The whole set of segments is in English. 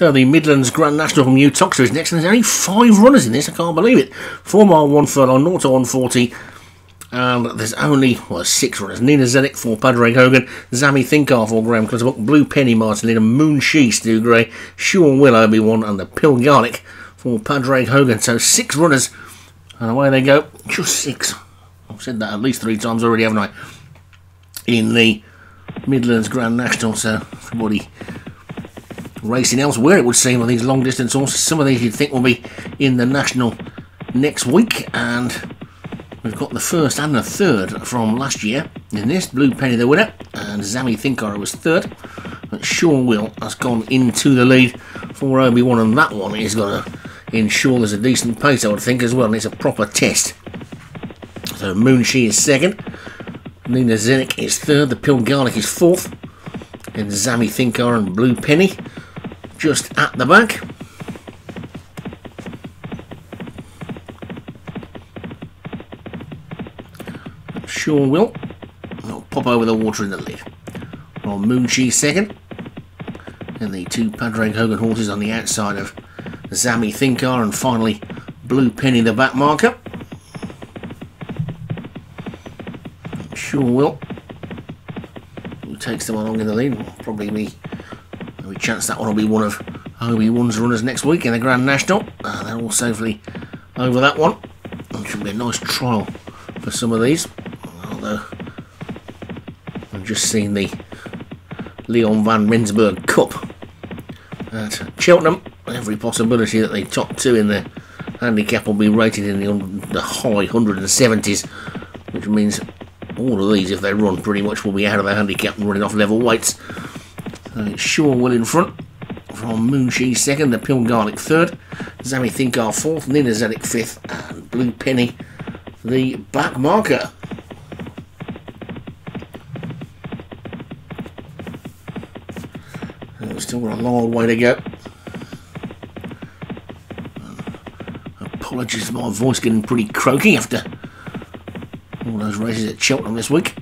So the Midlands Grand National from Uttoxeter is next, and there's only 5 runners in this, I can't believe it. 4 mile 1 furlong, 0 to 140, and there's only, well, 6 runners. Nina Zedek for Padraig Hogan, Zammy Thinker for Graham Clutterbuck, Blue Penny Martin Lingham, Moonshee Stu Gray, Sean Wilf Robbie Obi-Wan, and The Pilgarlic for Padraig Hogan. So 6 runners, and away they go. Just 6. I've said that at least 3 times already, haven't I? In the Midlands Grand National, so everybody racing elsewhere, it would seem, on these long distance horses. Some of these you'd think will be in the National next week, and we've got the first and the third from last year in this. Blue Penny the winner, and Zammy Thinker was third, but Sean Wilf has gone into the lead for Obi-Wan, and that one is going to ensure there's a decent pace, I would think, as well, and it's a proper test. So Moonshee is second, Nina Zedek is third, The Pilgarlic is fourth, and Zammy Thinker and Blue Penny just at the back. Sean Wilf will pop over the water in the lead. Well, Moonshee second, and the 2 Padraig Hogan horses on the outside of Zammy Thinker, and finally Blue Penny the back marker. Sean Wilf, who takes them along in the lead, will probably be. We chance that one will be one of Obi-Wan's runners next week in the Grand National. They're all safely over that one. It should be a nice trial for some of these. Although I've just seen the Leon van Rensburg Cup at Cheltenham. Every possibility that the top 2 in the handicap will be rated in the high 170s, which means all of these, if they run, pretty much will be out of their handicap and running off level weights. So it's Shaw Will in front, from Moonshee second, The Pilgarlic third, Zammy Thinker fourth, Nina Zedek fifth, and Blue Penny the back marker. And we've still got a long way to go. Apologies for my voice getting pretty croaky after all those races at Cheltenham this week.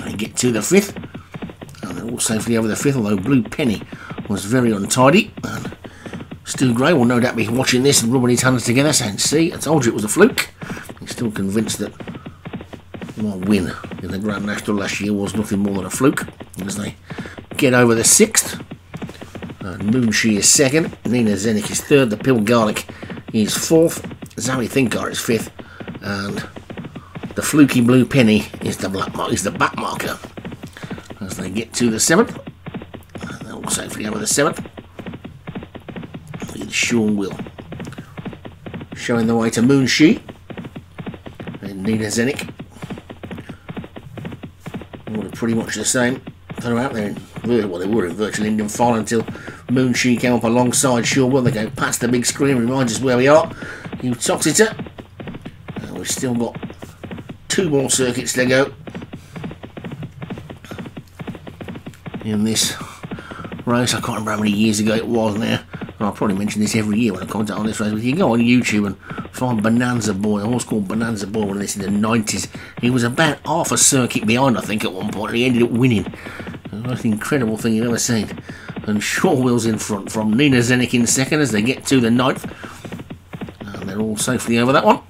I get to the 5th. Safely over the 5th, although Blue Penny was very untidy, and Stu Gray will no doubt be watching this and rubbing his hands together saying, see, I told you it was a fluke. He's still convinced that my win in the Grand National last year was nothing more than a fluke, as they get over the 6th. Moonshee is 2nd, Nina Zedek is 3rd, The Pilgarlic is 4th, Zammy Thinker is 5th, and the fluky Blue Penny is the back marker. As they get to the 7th, they're all safely over the 7th. It's Sean Wilf showing the way to Moonshee and Nina Zedek. All pretty much the same throughout. They're in, well, they were in virtual Indian file until Moonshee came up alongside Sean Wilf. They go past the big screen, reminds us where we are. Uttoxeter. We've still got 2 more circuits to go in this race. I can't remember how many years ago it was now, and I'll probably mention this every year when I comment on this race, but you can go on YouTube and find Bonanza Boy, a horse called Bonanza Boy, one of this in the 90s. He was about half a circuit behind, I think, at one point, and he ended up winning. The most incredible thing you've ever seen. And Shaw Will's in front, from Nina Zedek in second as they get to the 9th, and they're all safely over that one.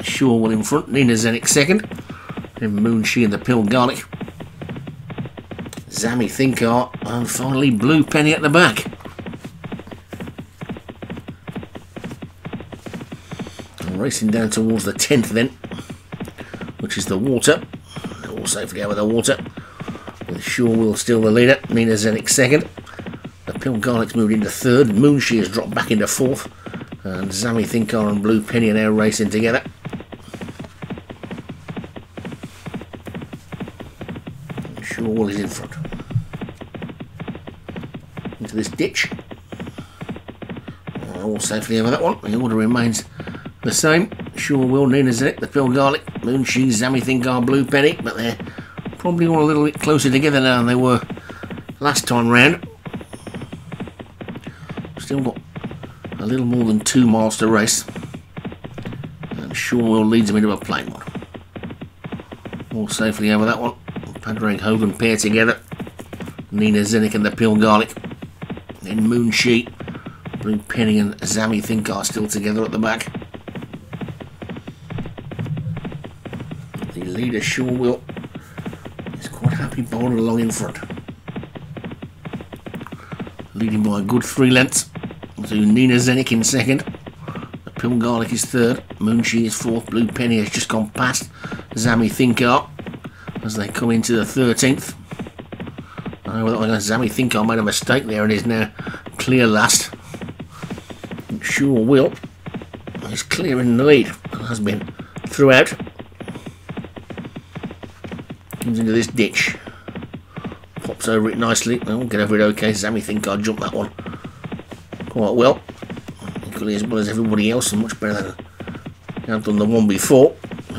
Shaw Will in front, Nina Zedek second, then Moonshee and The Pilgarlic, Zammy Thinker, and finally Blue Penny at the back. I'm racing down towards the 10th then, which is the water. They're all safely over the water, with Shaw Will still the leader, Nina Zedek second, The Pilgarlic's moved into third, Moonshee has dropped back into fourth, and Zammy Thinker and Blue Penny are now racing together. Shaw Will is in front. Into this ditch. All safely over that one. The order remains the same. Shaw Will, Nina Zedek, The Pilgarlic, Moonshee, Zammy Thinker, Blue Penny, but they're probably all a little bit closer together now than they were last time round. Still got a little more than 2 miles to race. And Shaw Will leads them into a plain one. All safely over that one. Padraig Hogan pair together. Nina Zedek and The Pilgarlic. in Moonshee. Blue Penny and Zammy Thinker are still together at the back. The leader, Sean Wilf, is quite happy bowling along in front. Leading by a good 3 lengths to Nina Zedek in second. The Pilgarlic is third. Moonshee is fourth. Blue Penny has just gone past Zammy Thinker as they come into the 13th. Zammy Thinker made a mistake there and is now clear last. Sure Will is clear in the lead, has been throughout. Comes into this ditch, pops over it nicely. I'll get over it okay. Zammy Thinker jumped that one quite well, equally as well as everybody else, and much better than I've done the one before.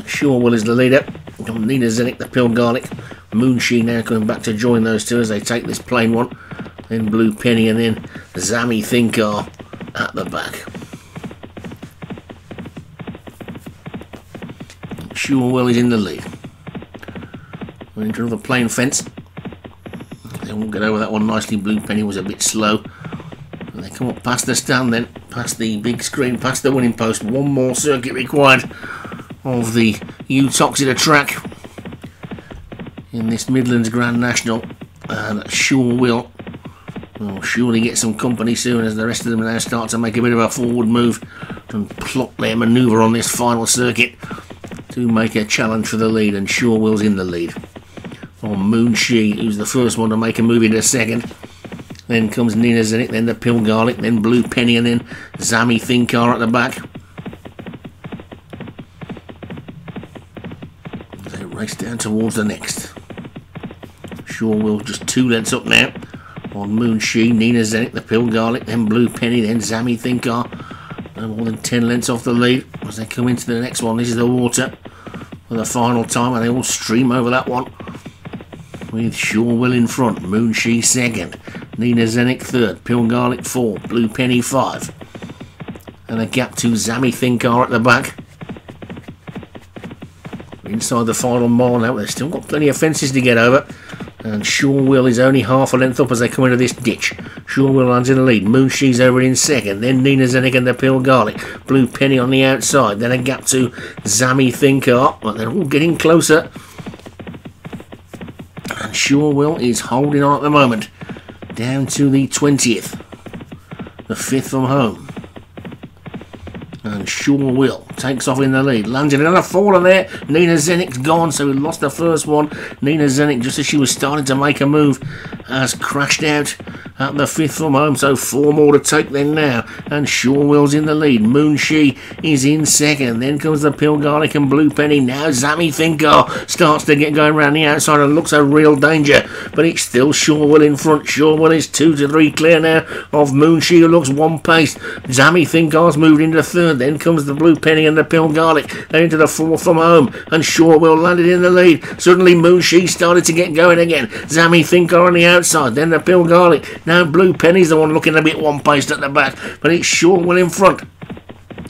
Sure Will is the leader. Nina Zedek, the Pilgarlic, Moonshee now coming back to join those two as they take this plain one. Then Blue Penny and then Zammy Thinker at the back. Sure is in the lead. We're into another plain fence. They won't get over that one nicely. Blue Penny was a bit slow. And they come up past the stand then, past the big screen, past the winning post. One more circuit required of the Uttoxeter track in this Midlands Grand National, and Sure Will surely get some company soon as the rest of them now start to make a bit of a forward move and plot their manoeuvre on this final circuit to make a challenge for the lead. And Sure Will's in the lead on Moonshee, who's the first one to make a move into second. Then comes Nina Zedek, then the Pilgarlic, then Blue Penny, and then Zammy Thinker at the back. They race down towards the next. Sure Will just 2 lengths up now on Moonshee, Nina Zedek, the Pilgarlic, then Blue Penny, then Zammy Thinker. No more than 10 lengths off the lead as they come into the next one. This is the water for the final time, and they all stream over that one with Sure Will in front. Moonshee second, Nina Zedek third, Pilgarlic four, Blue Penny five, and a gap to Zammy Thinker at the back. Inside the final mile now, they've still got plenty of fences to get over. And Sure Will is only half a length up as they come into this ditch. Sure Will lands in the lead. Moonshee's over in second. Then Nina Zedek and the Pilgarlic. Blue Penny on the outside. Then a gap to Zammy Thinker. But they're all getting closer. And Sure Will is holding on at the moment. Down to the 20th. The 5th from home. And Sure Will takes off in the lead. Landed another faller there. Nina Zedek's gone, so he lost the first one. Nina Zedek, just as she was starting to make a move, has crashed out at the 5th from home. So 4 more to take then now. And Sure Will's in the lead. Moonshee is in second. Then comes the Pilgarlic and Blue Penny. Now Zammy Thinker starts to get going around the outside and looks a real danger. But it's still Sure Will in front. Sure Will is 2 to 3 clear now of Moonshee, who looks one pace. Zammy Thinker's moved into third. Then comes the Blue Penny and the Pilgarlic. They're into the 4th from home, and Sure Will landed in the lead. Suddenly Moonshee started to get going again. Zammy Thinker on the outside, then the Pilgarlic. Now Blue Penny's the one looking a bit one-paced at the back, but it's Sure Will in front.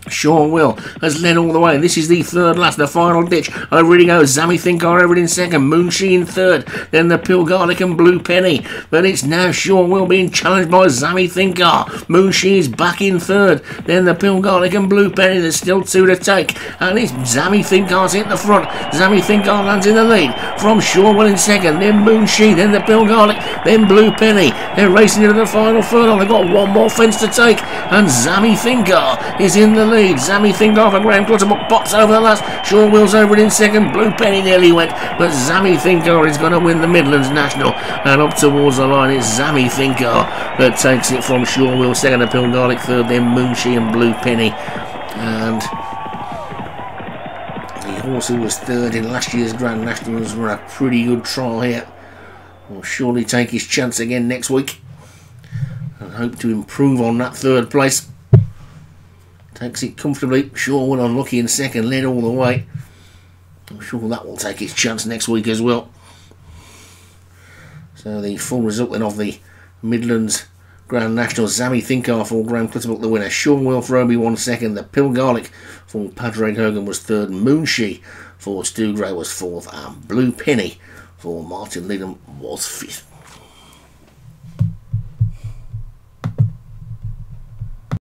Sure Will has led all the way. This is the third last, the final ditch. Over it goes. Zammy Thinker over it in second. Moonshee in third. Then the Pilgarlic and Blue Penny. But it's now Sure Will being challenged by Zammy Thinker. Moonshee is back in third. Then the Pilgarlic and Blue Penny. There's still 2 to take. And it's Zammy Thinker's hit the front. Zammy Thinker lands in the lead from Sure Will in second. Then Moonshee. Then the Pilgarlic. Then Blue Penny. They're racing into the final furlong. They've got 1 more fence to take. And Zammy Thinker is in the lead. Zammy Thinker for Graham Clutterbuck pops over the last. Sure Will's over it in second. Blue Penny nearly went, but Zammy Thinker is going to win the Midlands National. And up towards the line, it's Zammy Thinker that takes it from Sure Will second, to Pilgarlic third, then Moonshee and Blue Penny. And the horse who was third in last year's Grand Nationals were a pretty good trial here. Will surely take his chance again next week and hope to improve on that third place. Takes it comfortably. Sure Will unlucky in second, led all the way. I'm sure that will take its chance next week as well. So the full result then of the Midlands Grand National: Zammy Thinker for Graham Clutterbuck the winner, Sean Wilf Robbie 1 second, the Pilgarlic for Padraig Hogan was third, Moonshee for Stu Gray was fourth, and Blue Penny for Martin Lingham was fifth.